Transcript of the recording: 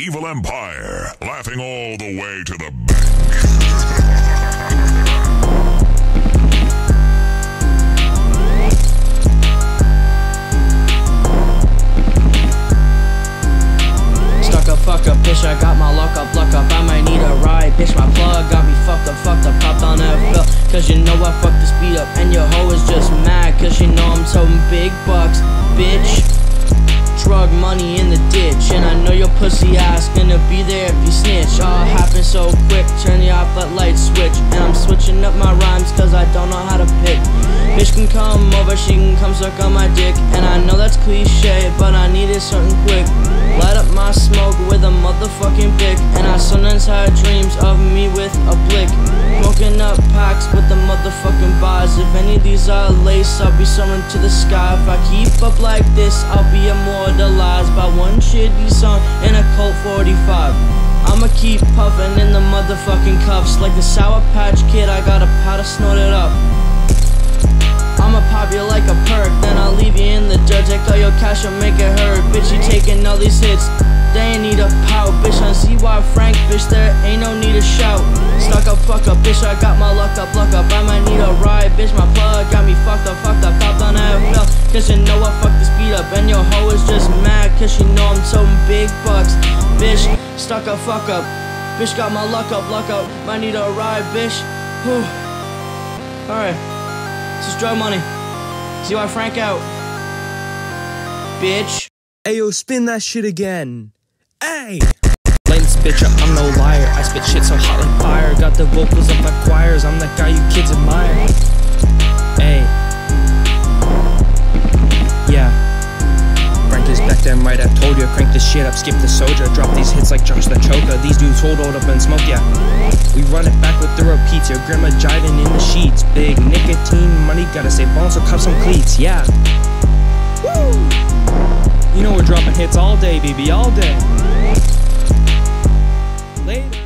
Evil Empire, laughing all the way to the bank. Fuck up, bitch, I got my lock up, luck up. I might need a ride, bitch, my plug got me fucked up, popped on FL. Cause you know I fucked the speed up, and your hoe is just mad, cause you know I'm toting big bucks, bitch. Drug money in the ditch, and I know your pussy ass gonna be there if you snitch. All happen so quick, turn you off that light switch. And I'm switching up my rhymes, cause I don't know how to pick. Bitch can come over, she can come suck on my dick. And I know that's cliche, but I needed something quick. Light up my smoke with a motherfucking bic, and I sometimes had dreams of me with a blick. Smoking up packs with the motherfucking bars. If any of these are lace, I'll be soaring to the sky. If I keep up like this, I'll be immortalized by one shitty song and a Colt 45. I'ma keep puffing in the motherfucking cuffs like the Sour Patch Kid. I got a powder snorted up. I'ma pop you like a perk, then I'll leave you in the dirt. Take all your cash and make it hurt. Bitch, you taking all these hits, they ain't need a pout. Bitch, on ZY Frank, bitch, there ain't no need to shout. Stuck up, fuck up, bitch, I got my luck up, I might need a ride, bitch, my plug got me fucked up, popped on FL. Cause you know I fucked the speed up, and your hoe is just mad, cause you know I'm toting big bucks, bitch. Stuck up, fuck up, bitch, got my luck up, might need a ride, bitch. Whew. Alright. This is drug money. ZY Frank out, bitch. Ayo, spin that shit again. Ay! Lens, bitch, I'm no liar. I spit shit so hot like fire. Got the vocals up like choirs. I'm that guy you kids admire. Ay. Yeah. Frank is back then, right? I told you. Crank this shit up, skip the soldier. Drop these hits like Josh the Choker. These dudes hold up and smoke, yeah. We run it back with the repeats. Your grandma jiving in the sheets. Big nicotine money, gotta save bones, so cop some cleats, yeah. Woo! You know we're dropping hits all day, baby, all day. Later.